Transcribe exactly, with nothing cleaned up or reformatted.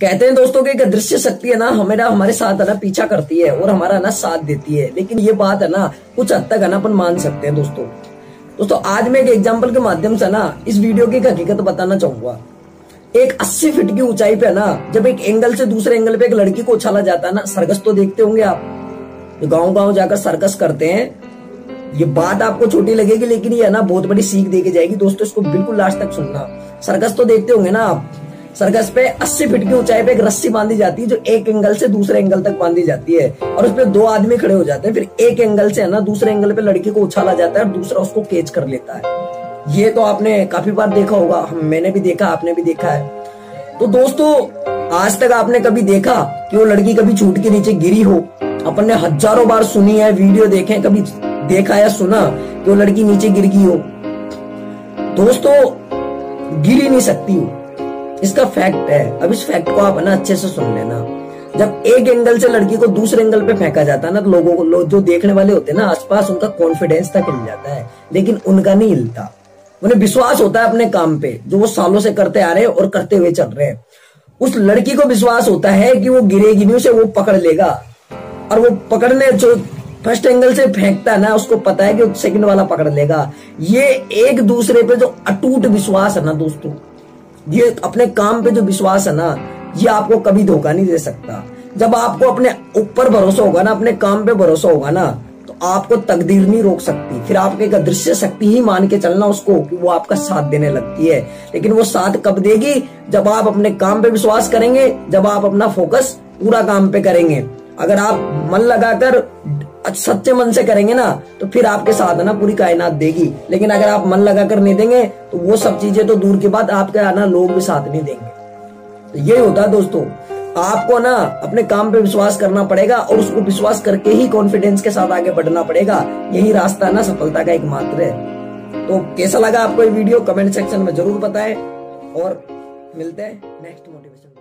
कहते हैं दोस्तों कि एक अदृश्य शक्ति है ना हमें ना हमारे साथ है ना पीछा करती है और हमारा ना साथ देती है, लेकिन ये बात है ना कुछ हद तक है ना अपन मान सकते हैं दोस्तों। दोस्तों आज मैं एक एग्जांपल के माध्यम से ना इस वीडियो की एक हकीकत बताना चाहूंगा। एक अस्सी फीट की ऊंचाई पे ना जब एक एंगल से दूसरे एंगल पे एक लड़की को उछाला जाता है ना, सर्कस तो देखते होंगे आप, जो गाँव गाँव जाकर सर्कस करते हैं। ये बात आपको छोटी लगेगी लेकिन ये ना बहुत बड़ी सीख देके जाएगी दोस्तों, इसको बिल्कुल लास्ट तक सुनना। सर्कस तो देखते होंगे ना आप, सर्कस पे अस्सी फीट की ऊंचाई पे एक रस्सी बांधी जाती है जो एक एंगल से दूसरे एंगल तक बांधी जाती है और उसपे दो आदमी खड़े हो जाते हैं। फिर एक एंगल से है ना दूसरे एंगल पे लड़की को उछाला जाता है और दूसरा उसको कैच कर लेता है। ये तो आपने काफी बार देखा होगा, मैंने भी देखा, आपने भी देखा है। तो दोस्तों आज तक आपने कभी देखा कि वो लड़की कभी छूट के नीचे गिरी हो? अपन ने हजारों बार सुनी है, वीडियो देखे, कभी देखा या सुना कि वो लड़की नीचे गिर गई हो? दोस्तों गिर ही नहीं सकती हो, इसका फैक्ट है। अब इस फैक्ट को आप ना अच्छे से सुन लेना। जब एक एंगल से लड़की को दूसरे एंगल पे फेंका जाता है ना तो लोगों को लो, जो देखने वाले होते हैं ना आसपास, उनका कॉन्फिडेंस तक हिल जाता है, लेकिन उनका नहीं हिलता। उन्हें विश्वास होता है अपने काम पे जो वो सालों से करते आ रहे हैं और करते हुए चल रहे हैं। उस लड़की को विश्वास होता है कि वो गिरेगी नहीं, उसे वो पकड़ लेगा। और वो पकड़ने जो फर्स्ट एंगल से फेंकता है ना उसको पता है कि सेकंड वाला पकड़ लेगा। ये एक दूसरे पे जो अटूट विश्वास है ना दोस्तों, ये अपने काम पे जो विश्वास है ना, ये आपको कभी धोखा नहीं दे सकता। जब आपको अपने ऊपर भरोसा होगा ना, अपने काम पे भरोसा होगा ना, तो आपको तकदीर नहीं रोक सकती। फिर आपको एक अदृश्य शक्ति ही मान के चलना उसको कि वो आपका साथ देने लगती है। लेकिन वो साथ कब देगी? जब आप अपने काम पे विश्वास करेंगे, जब आप अपना फोकस पूरा काम पे करेंगे। अगर आप मन लगाकर सच्चे मन से करेंगे ना तो फिर आपके साथ ना पूरी कायनात देगी। लेकिन अगर आप मन लगा कर नहीं देंगे तो वो सब चीजें तो दूर की बात, आपके आना लोग भी साथ नहीं देंगे। तो ये होता है दोस्तों, आपको ना अपने काम पे विश्वास करना पड़ेगा और उसको विश्वास करके ही कॉन्फिडेंस के साथ आगे बढ़ना पड़ेगा। यही रास्ता ना सफलता का एकमात्र है। तो कैसा लगा आपको ये वीडियो कमेंट सेक्शन में जरूर बताएं और मिलते हैं नेक्स्ट मोटिवेशन।